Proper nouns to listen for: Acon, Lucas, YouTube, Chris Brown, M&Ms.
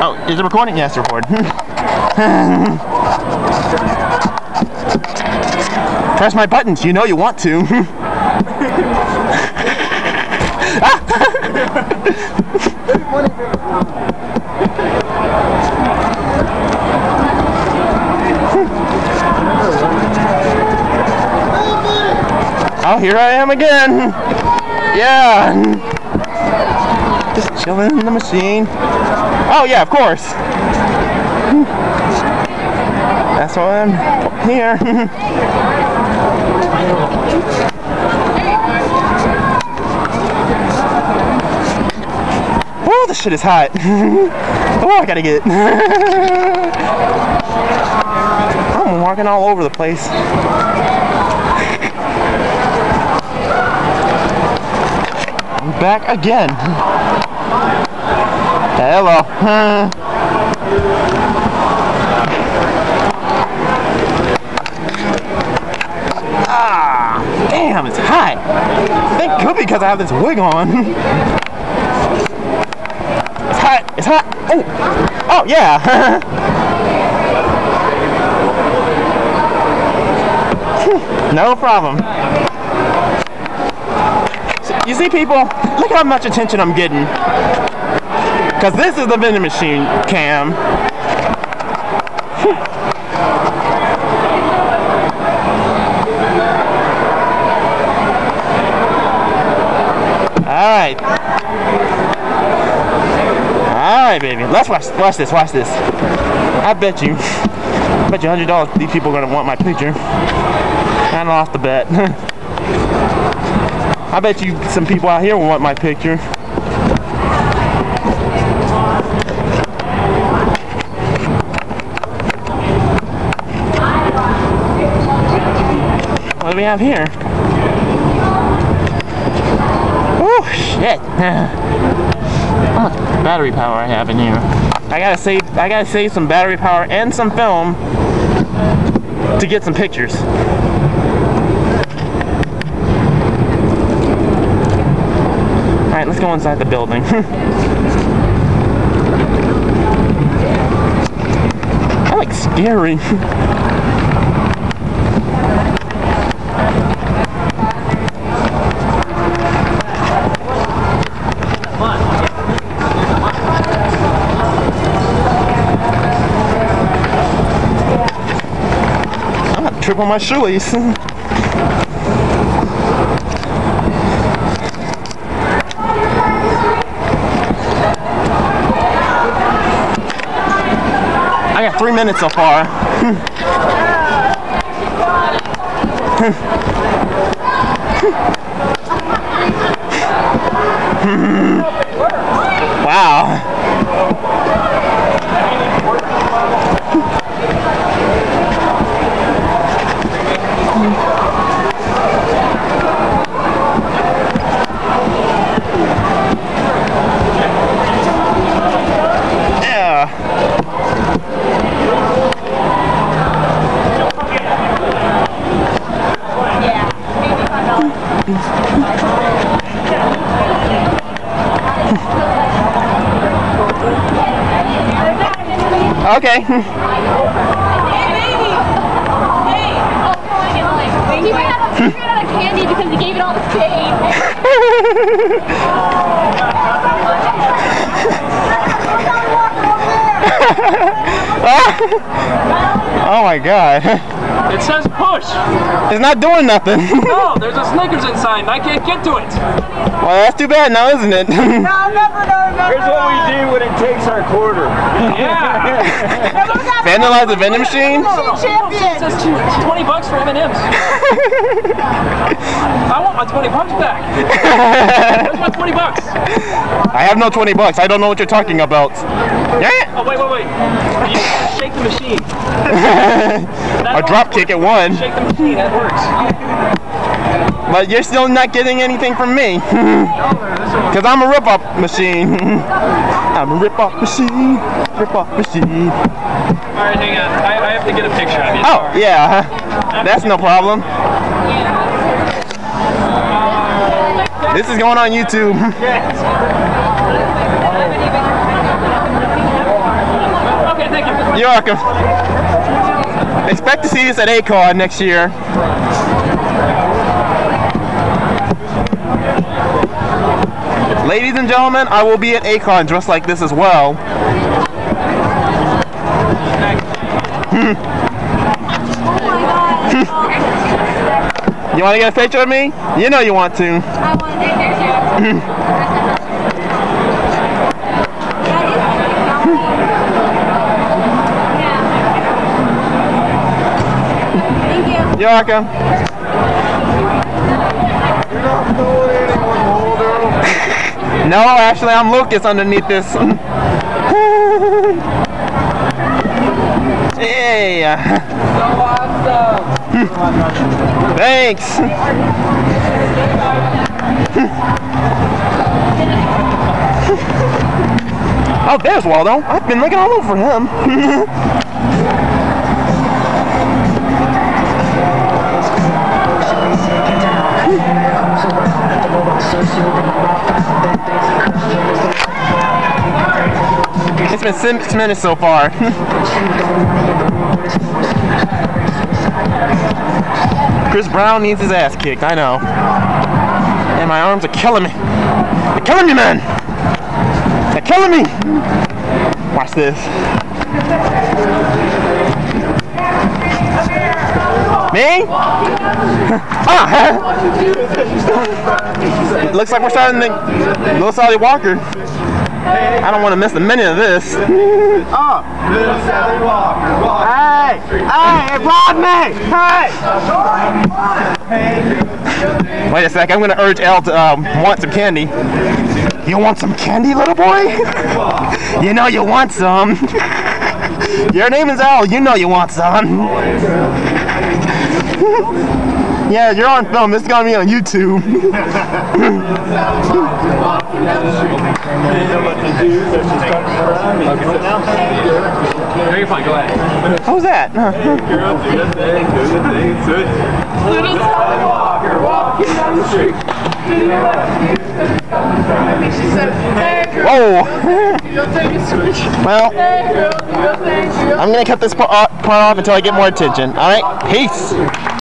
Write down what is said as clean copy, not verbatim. Oh, is it recording? Yes, record. Press my buttons, you know you want to. Oh, here I am again. Yeah. Just chilling in the machine. Oh yeah, of course. That's why I'm here. Oh, this shit is hot. Oh, I gotta get it. I'm walking all over the place. I'm back again. Hello. Ah, damn, it's hot. I think it could be because I have this wig on. It's hot. It's hot. Ooh. Oh, yeah. No problem. You see, people, look how much attention I'm getting. Because this is the vending machine cam. Alright. Alright, baby. Let's watch this, watch this. I bet you. I bet you $100 these people are going to want my picture. I lost the bet. I bet you some people out here will want my picture. What do we have here? Oh shit! How much battery power I have in here? I gotta save some battery power and some film to get some pictures. Alright, let's go inside the building. That looks scary. I'm gonna trip on my shoelace. I got 3 minutes so far. Wow. Yeah. Okay. Hey, baby. Hey. Oh, come on. He ran out of candy because he gave it all to Dave. Oh my god. It says push. It's not doing nothing. No, there's a Snickers inside and I can't get to it. Well, that's too bad now, isn't it? No, never. Here's what we do when it takes our quarter. Yeah. Vandalize the vending machine? It says $20 for M&Ms. I want my $20 back. Where's my $20? I have no $20. I don't know what you're talking about. Yeah. Oh, wait. You shake the machine. A drop kick at one. Shake the machine, that works. But you're still not getting anything from me. Because I'm a rip-off machine. I'm a rip-off machine. Rip-off machine. Alright, hang on. I have to get a picture of you. Oh, yeah. That's no problem. This is going on YouTube. York. Expect to see us at Acon next year. Ladies and gentlemen, I will be at Acon dressed like this as well. You want to get a picture of me? You know you want to. I want to take pictures. You're welcome. You're not knowing anyone older. No, actually, I'm Lucas underneath this. Hey. So awesome. Thanks. Oh, there's Waldo. I've been looking all over him. It's been 6 minutes so far. Chris Brown needs his ass kicked, I know. And my arms are killing me. They're killing me, man! They're killing me! Watch this. Me? Ah! Looks like we're starting the Little Sally Walker. I don't want to miss a minute of this. Oh. Little Sally Walker. Hey! Hey! It robbed me! Hey! Wait a sec. I'm going to urge Al to want some candy. You want some candy, little boy? You know you want some. Your name is Al. You know you want some. Yeah, you're on film. This is gonna be on YouTube. Who's that? Whoa! Well, I'm gonna cut this part off until I get more attention. All right, peace.